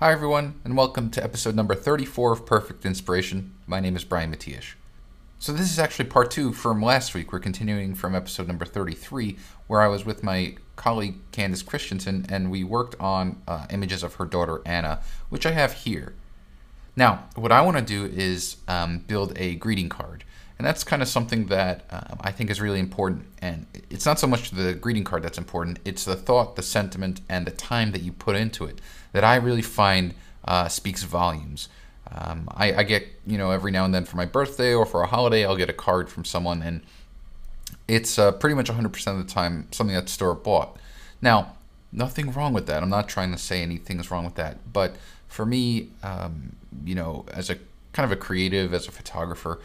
Hi everyone, and welcome to episode number 34 of Perfect Inspiration. My name is Brian Matiash. So this is actually part 2 from last week. We're continuing from episode number 33, where I was with my colleague Candace Christensen, and we worked on images of her daughter Anna, which I have here. Now, what I want to do is build a greeting card, and that's kind of something that I think is really important. And it's not so much the greeting card that's important, it's the thought, the sentiment, and the time that you put into it that I really find speaks volumes. I get, every now and then for my birthday or for a holiday, I'll get a card from someone, and it's pretty much 100% of the time something that the store bought. Now, nothing wrong with that. I'm not trying to say anything's wrong with that. But for me, as a kind of a creative, as a photographer,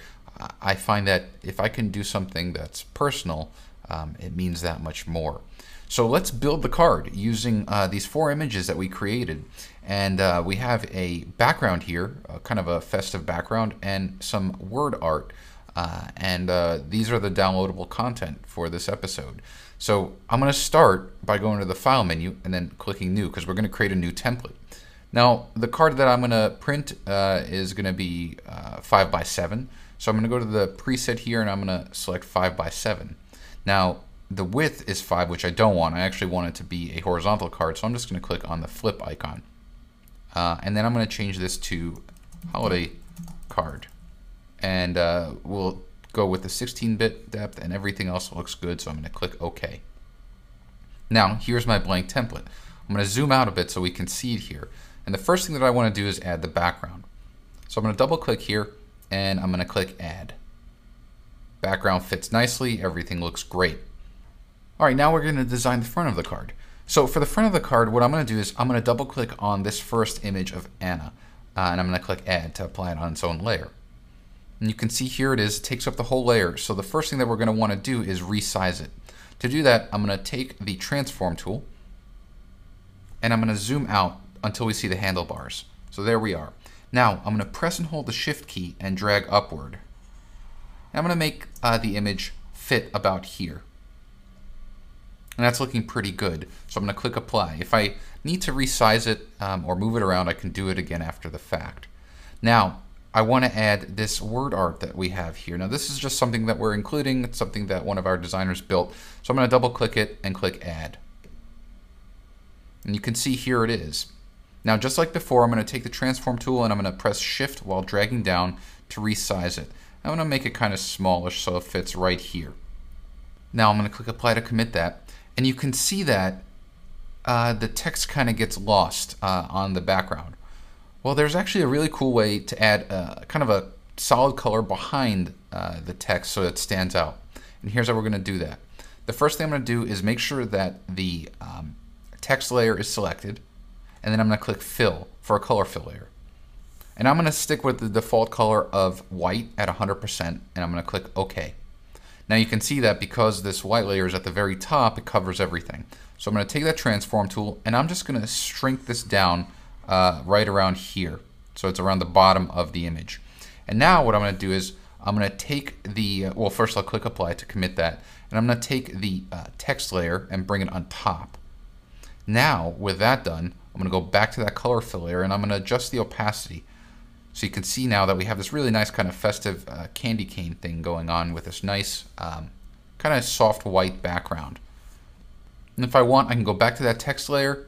I find that if I can do something that's personal, it means that much more. So let's build the card using these 4 images that we created. And we have a background here, kind of a festive background, and some word art. And these are the downloadable content for this episode. So I'm going to start by going to the File menu and then clicking New, because we're going to create a new template. Now, the card that I'm going to print is going to be 5 by 7. So I'm going to go to the preset here, and I'm going to select 5 by 7. Now, the width is 5, which I don't want. I actually want it to be a horizontal card, so I'm just going to click on the flip icon. And then I'm going to change this to holiday card. And we'll go with the 16-bit depth, and everything else looks good, so I'm going to click OK. Now, here's my blank template. I'm going to zoom out a bit so we can see it here. And the first thing that I want to do is add the background. So I'm going to double-click here, and I'm going to click Add. Background fits nicely. Everything looks great. All right, now we're going to design the front of the card. So for the front of the card, what I'm going to do is I'm going to double click on this first image of Anna, and I'm going to click Add to apply it on its own layer. And you can see here it is, it takes up the whole layer. So the first thing that we're going to want to do is resize it. To do that, I'm going to take the transform tool, and I'm going to zoom out until we see the handlebars. So there we are. Now I'm going to press and hold the Shift key and drag upward. And I'm going to make the image fit about here. And that's looking pretty good. So I'm going to click Apply. If I need to resize it or move it around, I can do it again after the fact. Now, I want to add this word art that we have here. Now, this is just something that we're including. It's something that one of our designers built. So I'm going to double-click it and click Add. And you can see here it is. Now, just like before, I'm going to take the Transform tool, and I'm going to press Shift while dragging down to resize it. I'm going to make it kind of smallish so it fits right here. Now, I'm going to click Apply to commit that. And you can see that the text kind of gets lost on the background. Well, there's actually a really cool way to add kind of a solid color behind the text so it stands out. And here's how we're going to do that. The first thing I'm going to do is make sure that the text layer is selected. And then I'm going to click Fill for a color fill layer. And I'm going to stick with the default color of white at 100%. And I'm going to click OK. Now you can see that because this white layer is at the very top, it covers everything. So I'm going to take that transform tool, and I'm just going to shrink this down right around here. So it's around the bottom of the image. And now what I'm going to do is I'm going to take the, well, first I'll click Apply to commit that. And I'm going to take the text layer and bring it on top. Now with that done, I'm going to go back to that color fill layer, and I'm going to adjust the opacity. So you can see now that we have this really nice kind of festive candy cane thing going on with this nice kind of soft white background. And if I want, I can go back to that text layer.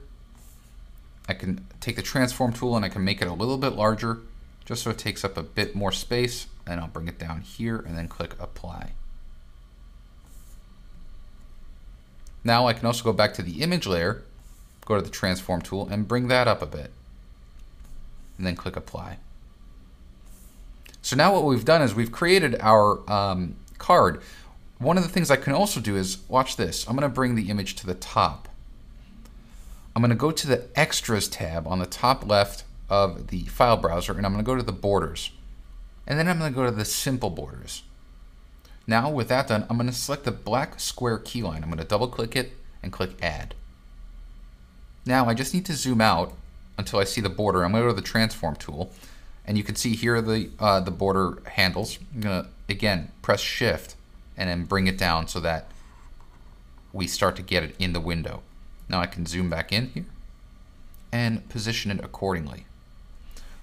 I can take the transform tool, and I can make it a little bit larger just so it takes up a bit more space. And I'll bring it down here and then click Apply. Now I can also go back to the image layer, go to the transform tool, and bring that up a bit. And then click Apply. So now what we've done is we've created our card. One of the things I can also do is, watch this, I'm going to bring the image to the top. I'm going to go to the Extras tab on the top left of the file browser, and I'm going to go to the Borders. And then I'm going to go to the Simple Borders. Now with that done, I'm going to select the black square keyline. I'm going to double click it and click Add. Now I just need to zoom out until I see the border. I'm going to go to the Transform tool. And you can see here the border handles. I'm going to, again, press Shift and then bring it down so that we start to get it in the window. Now I can zoom back in here. and position it accordingly.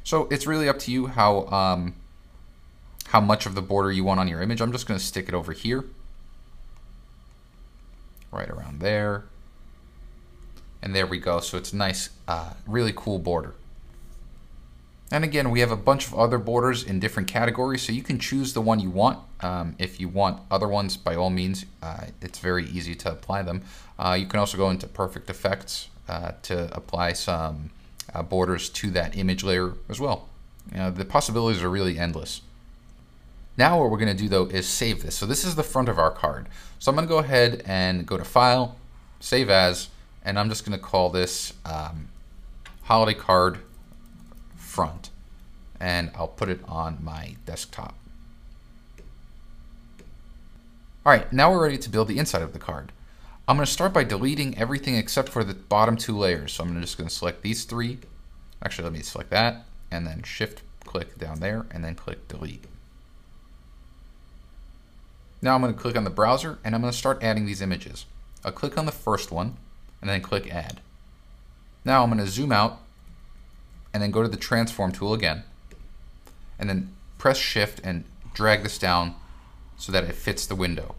So it's really up to you how much of the border you want on your image. I'm just going to stick it over here, right around there. And there we go. So it's a nice, really cool border. And again, we have a bunch of other borders in different categories, so you can choose the one you want. If you want other ones, by all means, it's very easy to apply them. You can also go into Perfect Effects to apply some borders to that image layer as well. You know, the possibilities are really endless. Now what we're going to do, though, is save this. So this is the front of our card. So I'm going to go ahead and go to File, Save As, and I'm just going to call this Holiday Card Front, and I'll put it on my desktop. All right, now we're ready to build the inside of the card. I'm going to start by deleting everything except for the bottom two layers. So I'm just going to select these three. Actually, let me select that, and then shift click down there, and then click delete. Now I'm going to click on the browser, and I'm going to start adding these images. I'll click on the first one, and then click add. Now I'm going to zoom out, and then go to the transform tool again, and then press shift and drag this down so that it fits the window.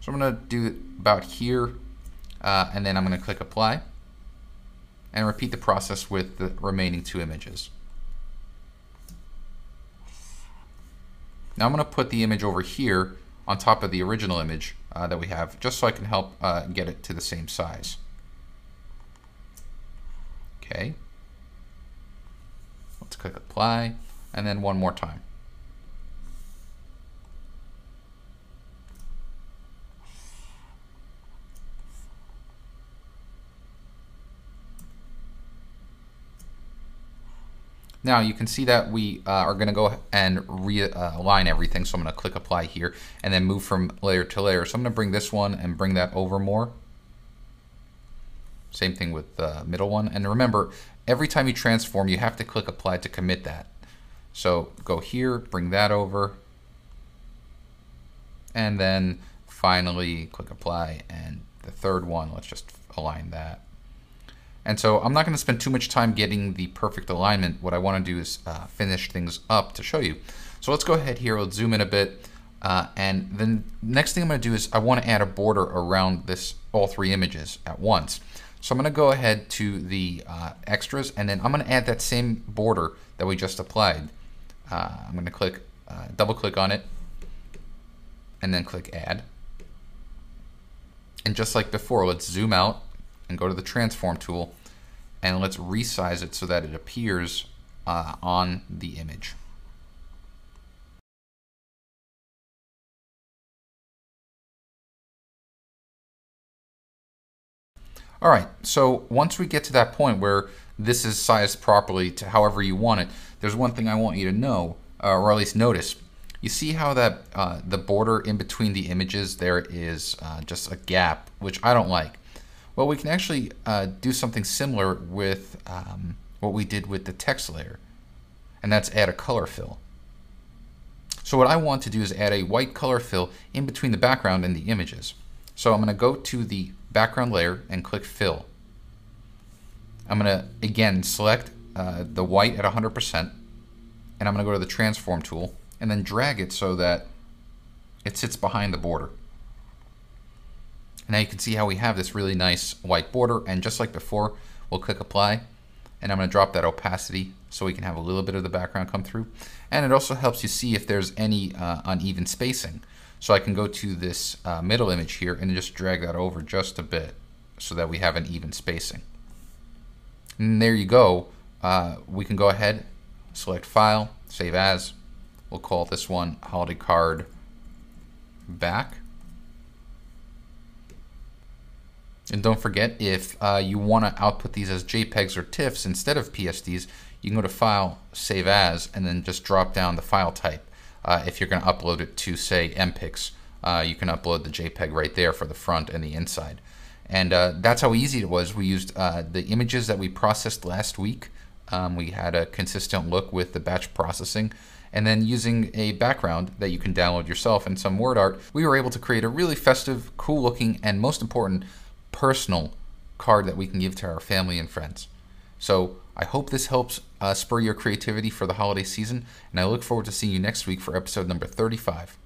So I'm going to do it about here, and then I'm going to click apply, and repeat the process with the remaining two images. Now I'm going to put the image over here on top of the original image that we have, just so I can help get it to the same size. Okay, let's click apply, and then one more time. Now you can see that we are going to go and realign everything, so I'm going to click apply here and then move from layer to layer. So I'm going to bring this one and bring that over more. Same thing with the middle one. And remember, every time you transform, you have to click apply to commit that. So go here, bring that over, and then finally click apply. And the third one, let's just align that. And so I'm not going to spend too much time getting the perfect alignment. What I want to do is finish things up to show you. So let's go ahead here, let's zoom in a bit. And then next thing I'm going to do is I want to add a border around this, all three images at once. So I'm going to go ahead to the extras, and then I'm going to add that same border that we just applied. I'm going to click, double click on it, and then click add. And just like before, let's zoom out and go to the transform tool, and let's resize it so that it appears on the image. All right, so once we get to that point where this is sized properly to however you want it, there's one thing I want you to know, or at least notice. You see how that the border in between the images there is just a gap, which I don't like. Well, we can actually do something similar with what we did with the text layer, and that's add a color fill. So what I want to do is add a white color fill in between the background and the images. So I'm going to go to the background layer and click fill. I'm going to again select the white at 100%, and I'm going to go to the transform tool and then drag it so that it sits behind the border. And now you can see how we have this really nice white border, and just like before, we'll click apply, and I'm going to drop that opacity so we can have a little bit of the background come through. And it also helps you see if there's any uneven spacing. So I can go to this middle image here and just drag that over just a bit so that we have an even spacing. And there you go. We can go ahead, select File, Save As. We'll call this one Holiday Card Back. And don't forget, if you want to output these as JPEGs or TIFFs instead of PSDs, you can go to File, Save As, and then just drop down the file type. If you're going to upload it to, say, Mpix, you can upload the JPEG right there for the front and the inside. And that's how easy it was. We used the images that we processed last week. We had a consistent look with the batch processing. And then using a background that you can download yourself and some word art, we were able to create a really festive, cool-looking, and most important, personal card that we can give to our family and friends. So I hope this helps spur your creativity for the holiday season, and I look forward to seeing you next week for episode number 35.